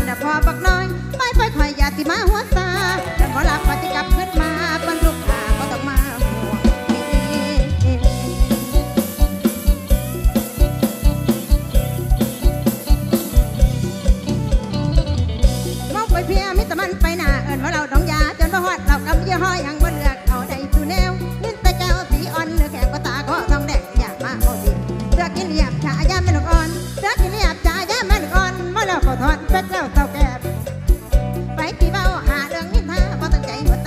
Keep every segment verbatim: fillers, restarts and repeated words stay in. อนนะพอบักน้อยไม่ค่อยคอยอย่าสิมาหัวซาฉันขอลาพอจะกลับขึ้นมาคนลูกหาก็ต้องมาห่วงมองไปเพียมิตรมันไปหน้าเอิญว่าเราดองยาจนบ่ฮอดเรากำยี่ห้อยังบ่เลือกเอาได้จูแนวนิ่นแต่แก้วสีอ่อนเนื้อแข็งก็ตาก็ทองแดงอยากมาเอาดิเลือกกินเหยียบชายาแม่ลูกอ่อนเลือกกินเหยียบชายาแม่ลูกอ่อนเมื่อเราขอทอดเป็ดเล่าเต่าแก่ไปกี่เบาหาเรื่องนินทาพอตั้งใจ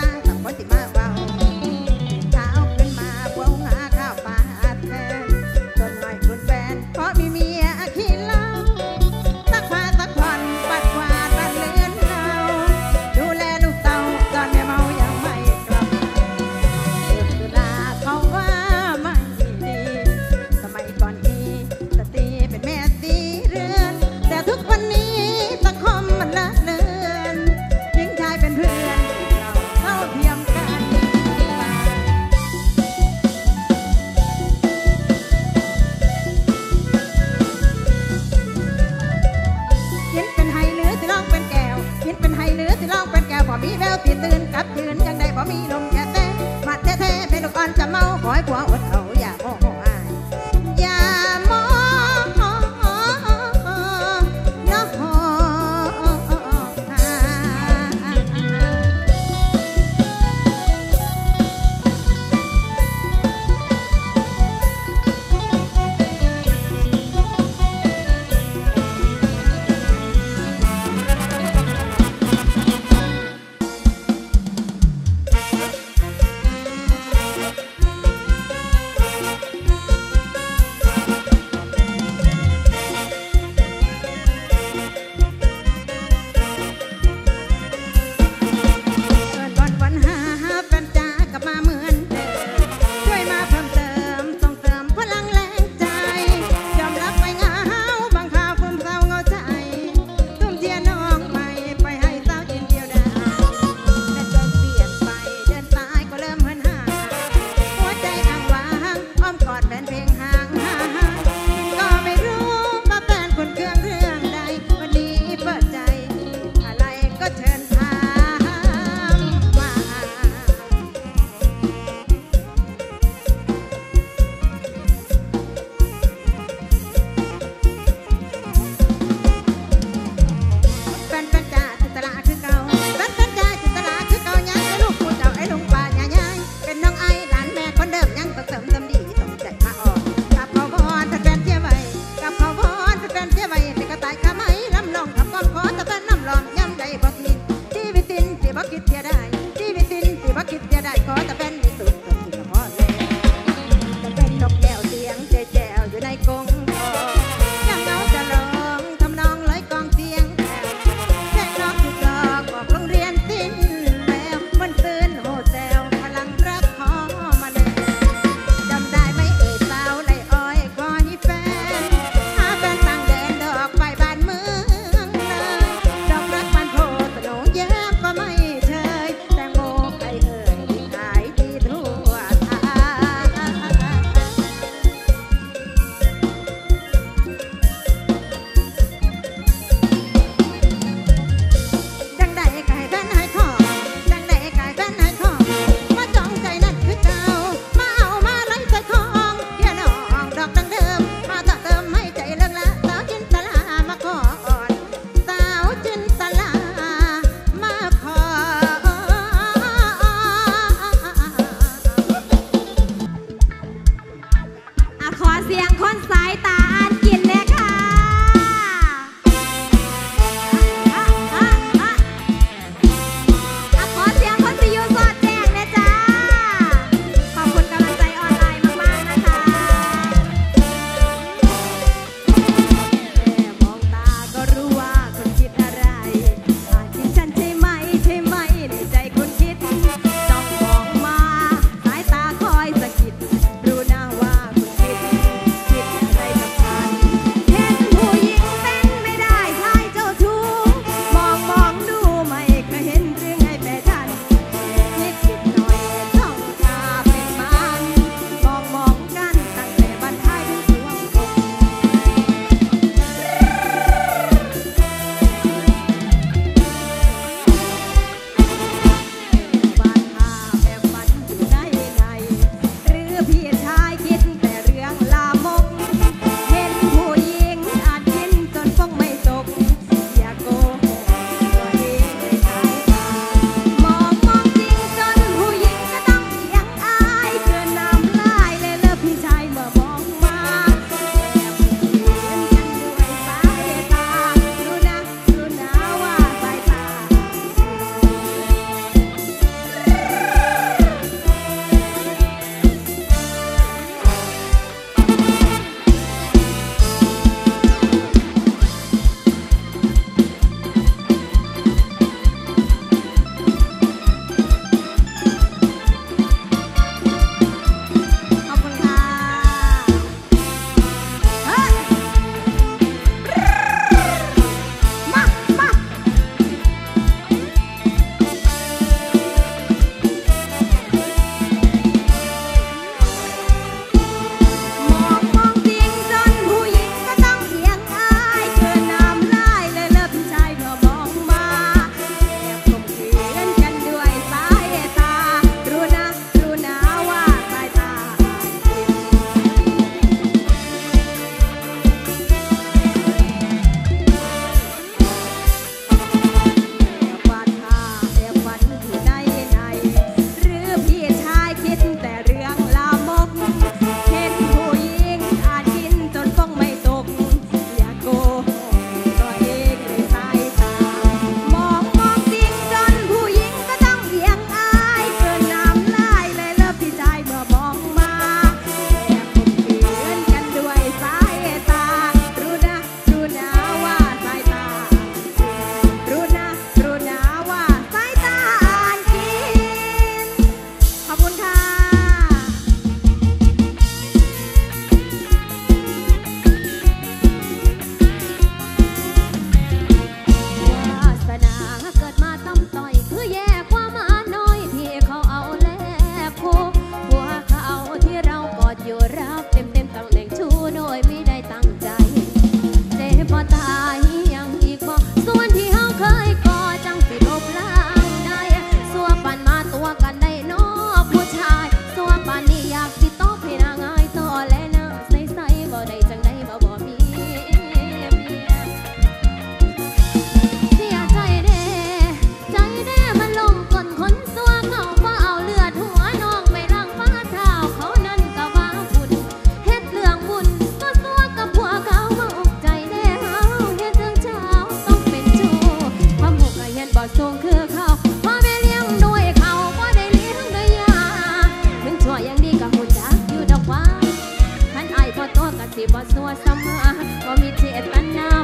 สัวสมาบ่มีเจตนาไปใหญ่สามีใครบ่ต้อง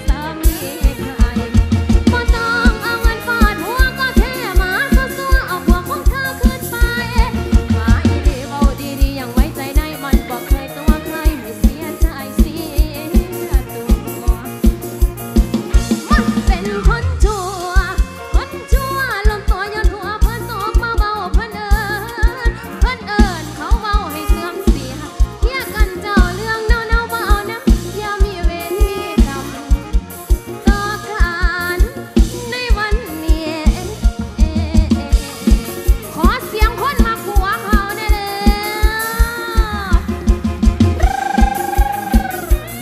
เอาเงินฟาดหัวก็เทหมาสัวๆเอาหัวของเธอขึ้นไปหาอีดีเอาดีๆอย่างไว้ใจได้มันบ่เคยตัวใครไม่เสียใจเสียตัวมันเป็นคนชั่วคนชั่วลมตัวย้อนหัวเพิ่นตกมาเบาเพิ่นเอิญเพิ่นเอิญเขาเบาให้เสื่อมเสียเฮียกันเจ้าเรื่องเน่าๆบ่เอาน้ำยามีเวรมีกรรมต่อกันในวันนี้ขอเสียง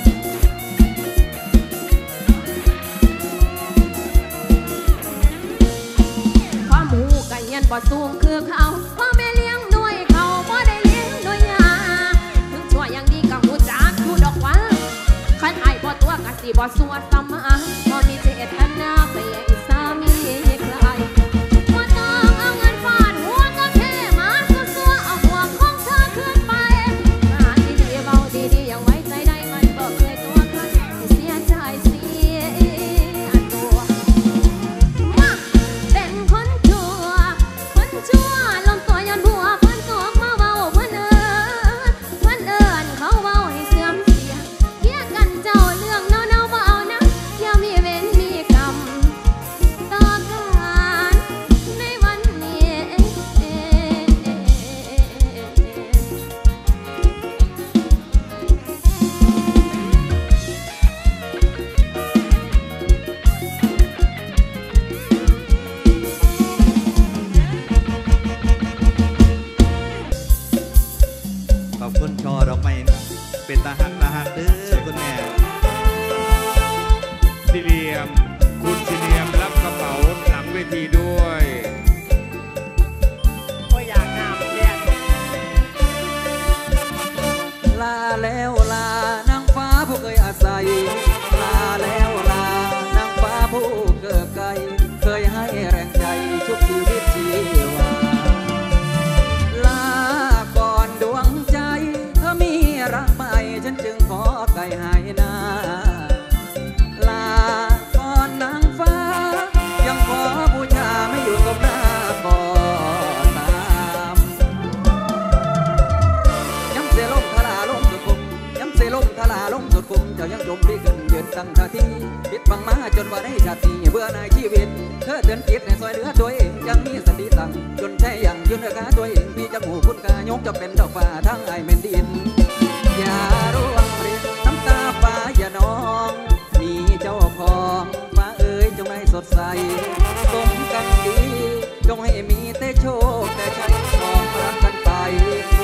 คนมาผัวเขาแน่เลยความหูกันยันบ่สูงคือเขาพ่อแม่เลี้ยงด้วยเขาบ่ได้เลี้ยงด้วยยาถึงชั่วอย่างดีก็หูจักหูดอกว่าคันไอ้บ่ตัวก็สิบ่สัวซ้ำอ่ะบ่มีเจตนาไปใหญ่สามีใครบ่ต้องเอาเงินฟาดหัวก็เทหมาสัวๆเอาหัวของเธอขึ้นไปหาดีๆเบาดีๆอย่างไว้ใจได้มันบ่เคยตัวใครไม่เสียใจเสียตัว มาเป็นคนชั่ว คนชั่วลมตัวยันหัวเพิ่นตกมาเบาเพิ่นเอิญเพิ่นเอิญเขาเบาให้เสื่อมเสียเฮียกันเจ้าเรื่องเน่าๆบ่เอานะอย่ามีเวรมีกรรมต่อกันในวันนี้ ขอบคุณชอดอกไม้เป็นตาหักตาหักเด้อคุณแม่สิเหลี่ยมคุณสิเหลี่ยมรับกระเป๋าหลังเวทีด้วยก็อยากนำเลี้ยงลาแล้วลานางฟ้าผู้เคยอาศัยลาแล้วลานางฟ้าผู้เกิดไกลเคยให้แรงใจชุบชีวิตชีวาลาก่อนดวงใจเธอมีรักใหม่ฉันจึงขอไกลหายหน้าลาก่อนนางฟ้า ยังขอบูชาไม่อยู่กับหน้าบ่อตามย้ำเสียลมทลาลมสุดคมย้ำเสียลมทลาลมสุดคมเจ้ายังจมที่เกินเยือนตั้งท่าทีปิดบังมาจนว่าได้ชาติเบื่อหน่ายชีวิตเธอเดินจิตในซอยเหลือตัวเองยังมีสติตั้งจนใช่ยังยืนราคาตัวเองมีจมูกคุณกายกจะเป็นดอกฟ้าทั้งไอเมนดินอย่าร่วงเรียนน้ำตาฟ้าอย่านองนี่เจ้าของฟ้าเอ๋ยจงให้สดใสสมกันดีจงให้มีแต่โชคแต่ใช้ของรักกันไป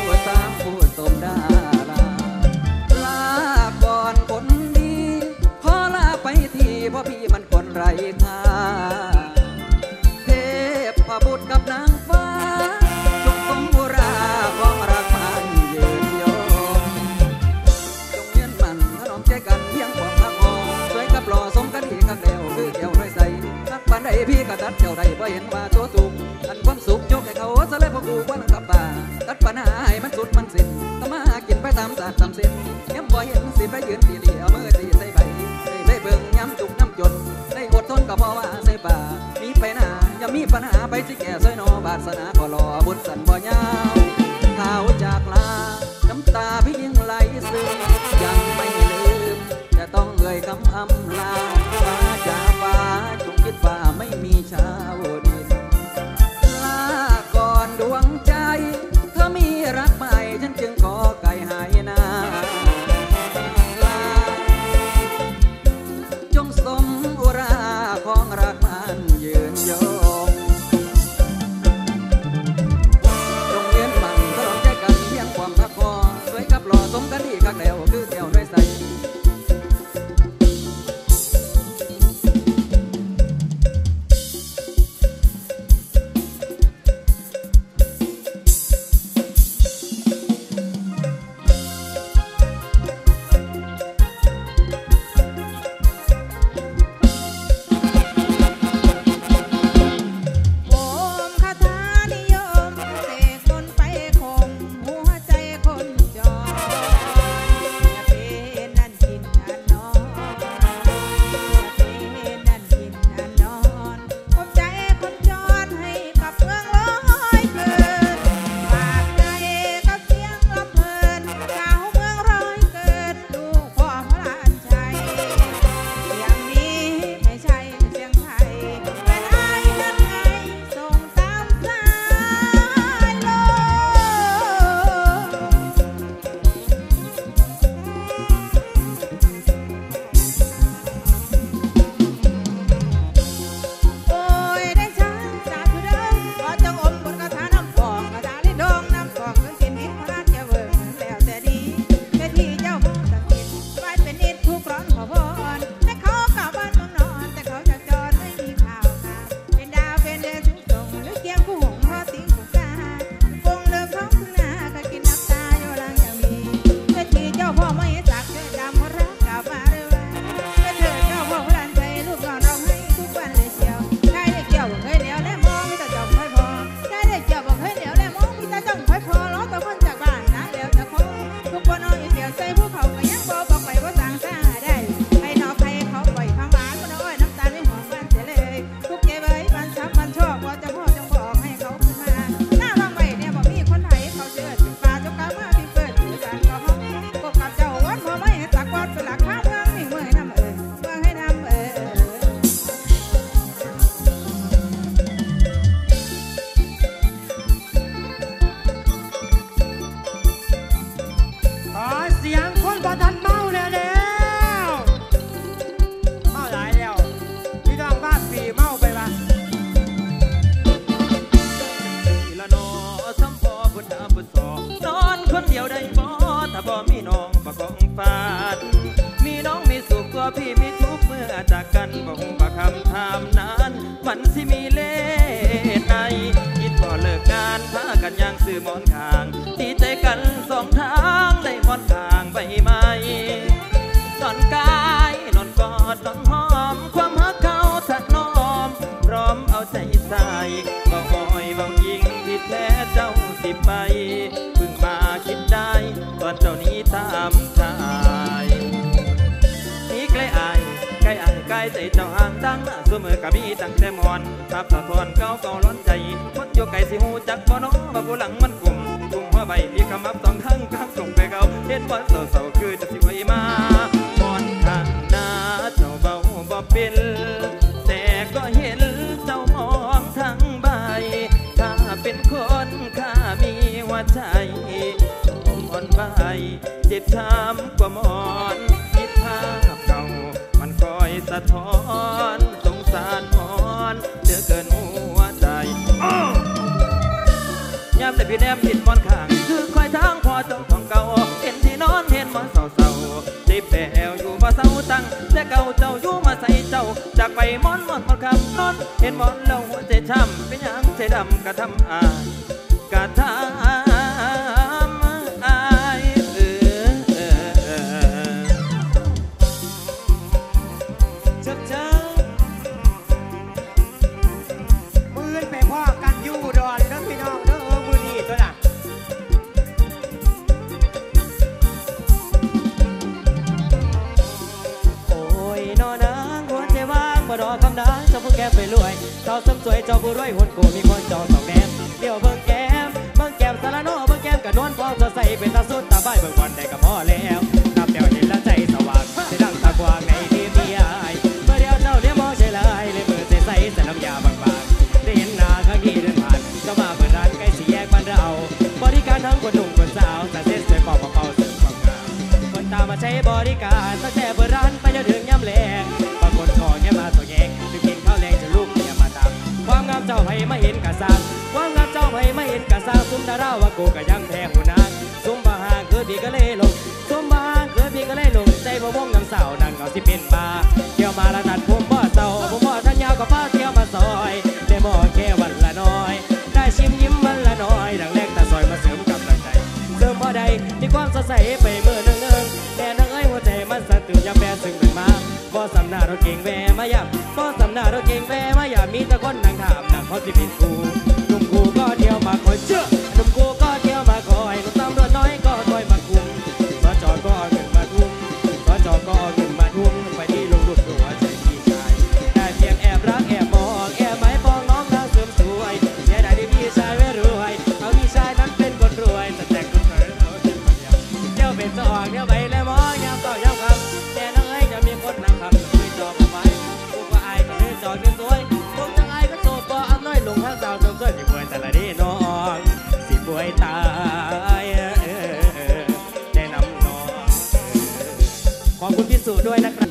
พูดตามพูดตรงได้ลาก่อนคนดีขอลาไปทีเพราะพี่มันคนไร้ค่าเทพบุตรกับนางฟ้าจงสมบูราของรักมันยืนยงจงเยือนมันถนอมใจกันเพียงความรักอ่อนสวยกับหล่อสมกันที่ข้างเดียวคือแก้วน้อยใสนักปานใดพี่กระตัดเจ้าใดเพราะเห็นว่าตัวตุกอันความสุขยกให้เขาซะเลยพวกกูว่าลังกับป่าตัดปัญหาให้มันสุดมันสิ้นทำมาหากินไปตามศาสตร์ตามเส้นย้ำบ่เห็นสิไปยืนตีเหลี่ยมมือตีใส่ใบได้เบิ่งย้ำจุกน้ำจนได้อดทนกับพ่อว่าใส่ป่ามีไปหน้าอย่ามีปัญหาไปสิแก่ซอยนอบาสนาขอรอบุญสันบ่ยาวเท้าจากลาน้ำตาพี่ยิ่งไหลซึมยังไม่ลืมจะต้องเอ่ยคำอำลาฟ้าจ้าฟ้าจงคิดว่าไม่มีเช้าดินลาก่อนดวงใจเธอมีรักใหม่ฉันจึงขอไกลหายหน้าลาจงสมบูราของรักมันยืนยงจงเยือน ที่มีเล่ห์ในคิดก่อนเลิกงานพากันย่างซื้อหมอนข้างตีใจกันสองทางได้หมอนข้างใบไม้สอนกายนอนกอดนอนหอมความหักเขาถนอมพร้อมเอาใจใส่บ่คอยบ่ยิงที่แท้เจ้าสิไปเพิ่งมาคิดได้ตอนเจ้านี้ตามใจนี่ใกล้อายใกล้อายใกล้ใจเจ้าห่างตั้งสมือกะมีตั้งแต่มอนทับสะท้อนเก่าเก่าร้อนใจคนอยู่ไกลสิหูจักบ่น้อบ่ผู้หลังมันกลุ่มกลุ่มหัวใบมีคำอับต้องทั้งข้างส่งไปเขาเห็นบ่เศร้าเศร้าคือจะสิไว้มาหมอนข้างหน้าเจ้าเบาบ่เป็นแต่ก็เห็นเจ้ามองทั้งใบข้าเป็นคนข้ามีหัวใจผมอ่อนใบเจ็บช้ำกว่าหมอนคิดภาพเก่ามันคอยสะท้อนสงสารหมอนเหลือเกินหัวใจยามแต่พี่แนมผิดหมอนข้างคือคอยทั้งพอเจ้าของเก่าเห็นที่นอนเห็นหมอนเศร้าๆได้แปลวอยู่ว่าเศร้าตั้งแต่เก่าเจ้าอยู่มาใส่เจ้าจากไปหมอนหมอนหมอนคำนอนเห็นหมอนเราหัวใจช้ำเป็นยังใจดำกระทำอายกระทำไปรวยเจ้าซ้ำสวยเจ้าผู้รวยหุ่นโกมีคนเจ้าสองแนมเดี่ยวเบิ่งแก้มเบิ่งแก้มสารโนเบิ่งแก้มกระนวลพร้อมจะใส่เป็นตาสุดตาใบเบิ่งบอลได้กระหม้อแล้วตาเดี่ยวเห็นแล้วใจสว่างได้ดังตากว้างในที่เดียร์เมื่อเดียวเจ้าเดี่ยวมองเฉยเลยเลยเปิดใจใส่ใส่น้ำยาบางๆได้เห็นหน้าข้างที่เดินผ่านเจ้ามาเปิดร้านใกล้สี่แยกบ้านเราบริการทั้งคนหนุ่มคนสาวแต่เส้นสวยปอกเป่าเสริมความงามคนตามมาใช้บริการตั้งแต่เปิดร้านไปจนถึงย่ำแรงบางคนทองแค่มาตัวแยกเจ้าให้มาเห็นกะซาว่างเจ้าให้มาเห็นกะซาซุ่มดาราว่ากูก็ยังแพ้หูนางซุ่มบ้าหาคือพี่ก็เลยลงซุ่มบ้าหาคือพี่ก็เลยลงใจบ่วงน้ำสาวนั่นเขาสิเป็นบ้าเที่ยวมาละนัดผมบ่เศร้าผมบ่ทันยาวก็พาเที่ยวมาซอยได้บ่แค่วันละน้อยได้ชิมยิ้มวันละน้อยดังแรกตาซอยมาเสริมกำลังใจเสริมพอใดมีความสดใสไปเมื่อนึงเอิงแต่นังเอ้ยหัวใจมันสั่นตื่นยามแปรซึ่งเป็นมาบ่สำนารถเก่งแวมาหยับบ่สำนารถเก่งแวมาหยับมีแต่คนนั่งถามนั่งเขาสิเป็นกูหนุ่มกูก็เที่ยวมาคอยเชื่อหนุ่มกูก็เที่ยวมาคอยหนุ่มตำรวจน้อยก็คอยมาคุ้มสจ.ก็เอาเงินมาทุ่มสจ.ก็เอาเงินมาทุ่มไปที่ลงรูปหัวใจพี่ชายได้เพียงแอบรักแอบมองแอบหมายปองน้องทางเสริมสวยเสียดายที่พี่ชายไม่รวยเอาพี่ชายนั้นเป็นคนรวยแต่แต่คนเธอเอาเงินมาหยับเที่ยวเป็นสองเที่ยวไปแล้วมองยามต่อยามครับแต่น้องเอ้ยจะมีคนนั่งทำคุยจอบไปกูก็อายก็เลยจอดเงินสวยลงห้างดาวจงเกิดสิป่วยแต่ละดีน้องสิป่วยตายแนะนำน้องขอบคุณพี่สุด้วยนะครับ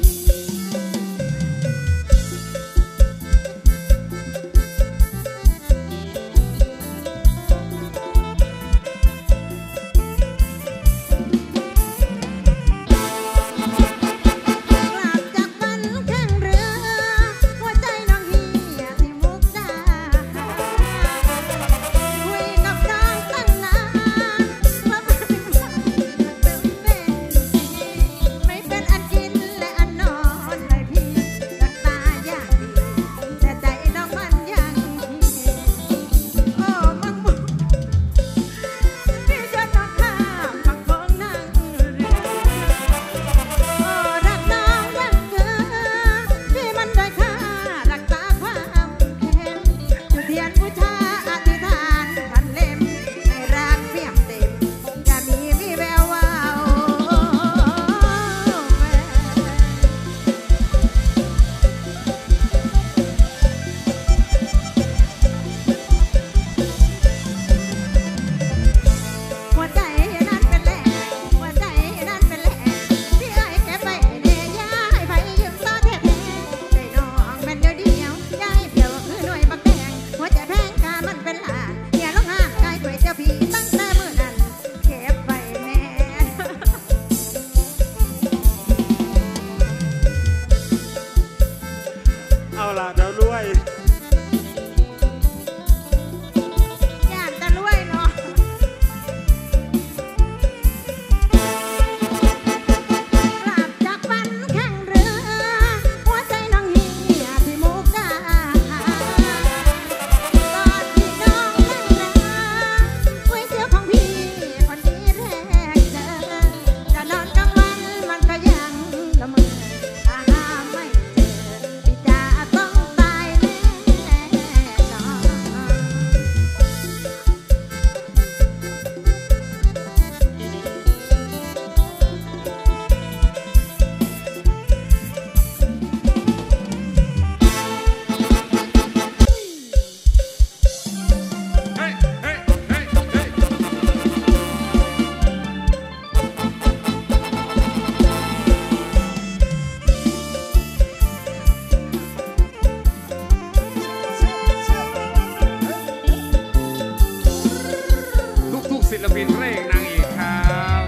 ลปินพระเอกนางเอกครับ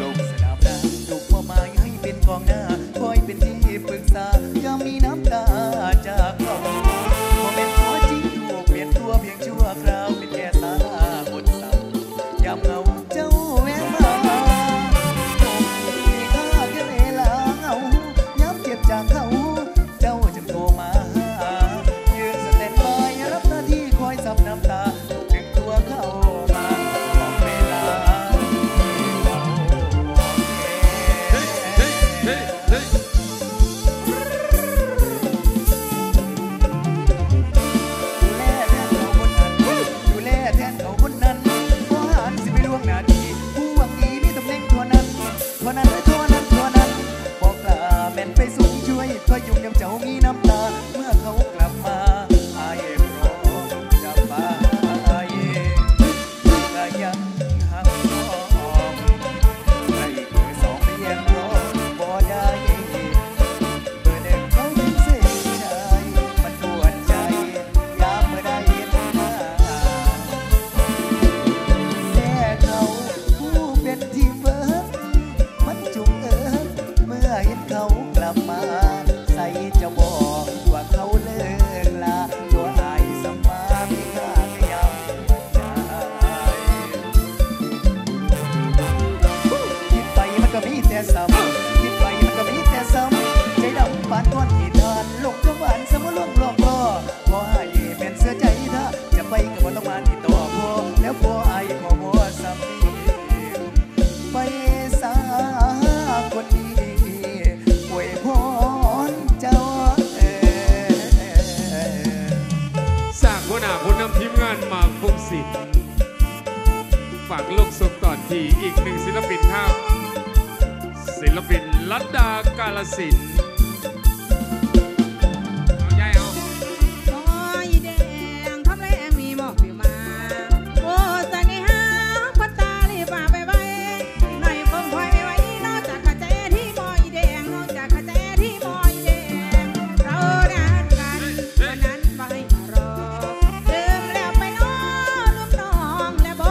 ลงสนามราถูกว่าไม้ให้เป็นกองหน้าคอยเป็นที่ปรึกษายามมีน้ำตาจากครอบครัวพอเป็นตัวจริงถูกเปลี่ยนตัวเพียงชั่วคราวเป็นแค่สาบทเศร้ายามเงาเจ้าแววมาตกมีท่าแค่เวลาเงายามเจ็บจากเขาเจ้าจะโทรมายืนสแตนบายรับหน้าที่คอยซับน้ำตาอีกหนึ่งศิลปินครับศิลปินลัดดากาฬสินธุ์เอาใจเอาโอ้ยแดงทำไรแองมีหมอกผิวมาโอ้ตานี่ฮะพัดตาลีบป่าใบใบหน่อยคงคอยไว้นอกจากขจายที่มอยแดงนอกจากขจายที่มอยแดงเราด่านกันวันนั้นไปรอเดิมแล้วไปน้องนุ่มน้องและบ่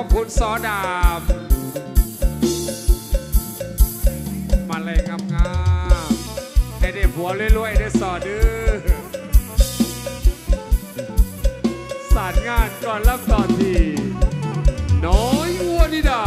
ขอบคุณซอดามมาเลยงามๆให้ได้ผัวรวยๆได้สอดื้อสารงานก่อนรับตอนทีน้อยวัวนิดา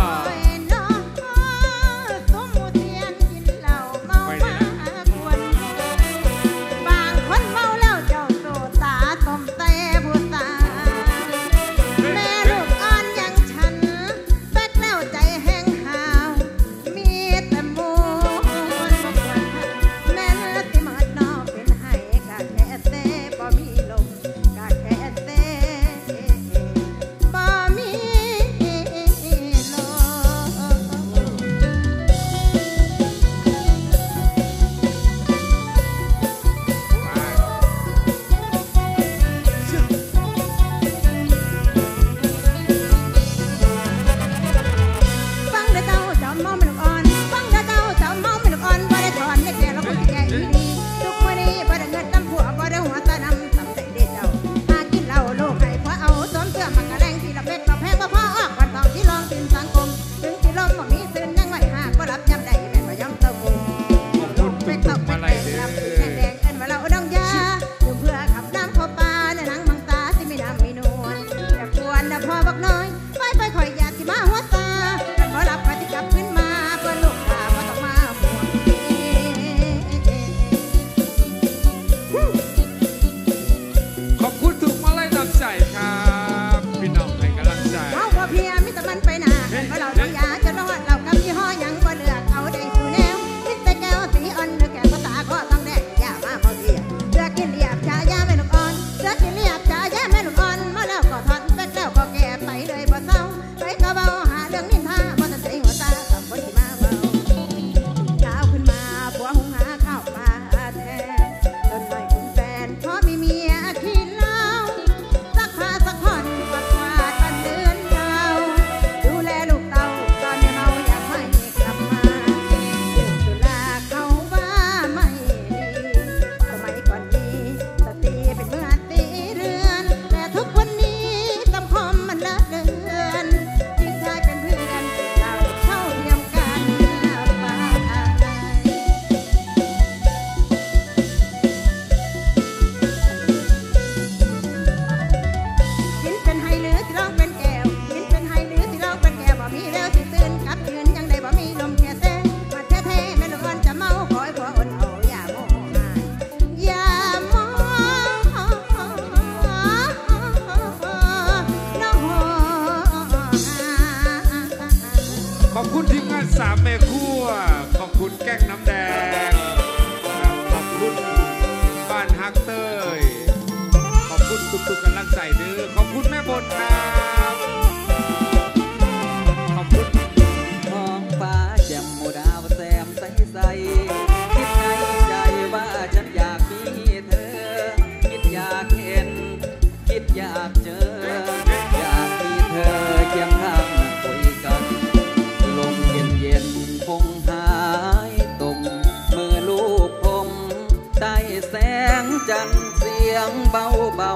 จันทร์เสียงเบาเบา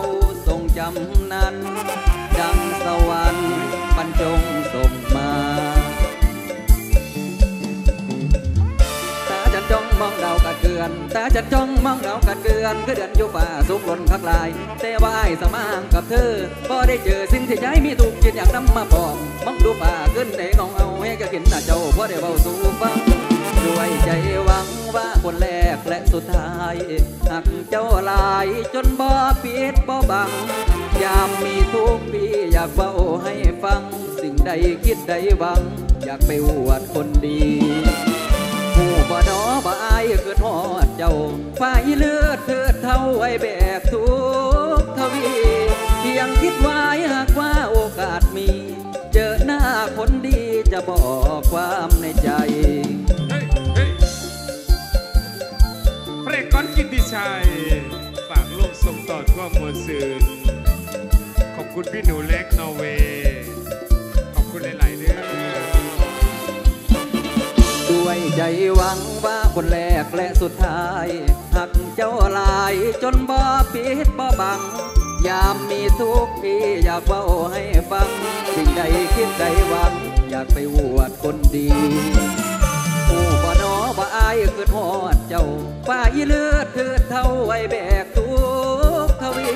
ทรงจำนั้นดังสวรรค์บรรจงส่งมาตาฉันจ้องมองดาวกระเดือนตาฉันจ้องมองดาวกระเดือนคือเดือนอยู่ป่าสุกหล่นคักลายแต่ว่าไอ้สมางกับเธอพอได้เจอสิ่งที่ใจมีถูกจิตอยากนำมาบอกมองดูป่าขึ้นในงองเอาให้ก็กินหน้าเจ้าพอได้เบาสูฟังด้วยใจหวังว่าคนแรกและสุดท้ายหักเจ้าลายจนบ่ปิดบ่บังยามมีทุกปีอยากเฝ้าให้ฟังสิ่งใดคิดใดหวังอยากไปอวดคนดีผู้บ่หนอบ่อายเกิดฮอดเจ้าฝ่ายเลือดเถิดเท่าไว้แบกทุกทวีเพียงคิดไว้หากว่าโอกาสมีเจอหน้าคนดีจะบอกความในใจพระก้อนกิติชัยฝากลูกสมตอดว่าโมซึนขอบคุณพี่หนูเล็กนอร์เวย์ขอบคุณหลายๆเรื่องด้วยใจหวังว่าคนแรกและสุดท้ายหักเจ้าลายจนบ่ปิดบ่บังยามมีทุกข์พี่อยากเฝ้าให้ฟังสิ่งใดคิดใดหวังอยากไปอวดคนดีผู้บ่หนอบ่อายเกิดฮอดเจ้าฝ่ายเลือดเถิดเท่าไว้แบกทุกทวี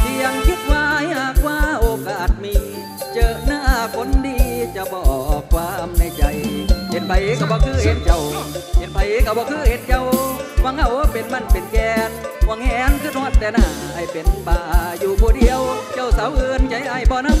เพียงคิดไว้หากว่าโอกาสมีเจอหน้าคนดีจะบอกความในใจเห็นไปก็บอกคือเห็นเจ้าเห็นไปก็บอกคือเห็นเจ้าหวังเอาเป็นมันเป็นแกนหวังแหนคือทอดแต่หน้าไอเป็นป่าอยู่ผู้เดียวเจ้าสาวอื่นใจไอบ่นั้น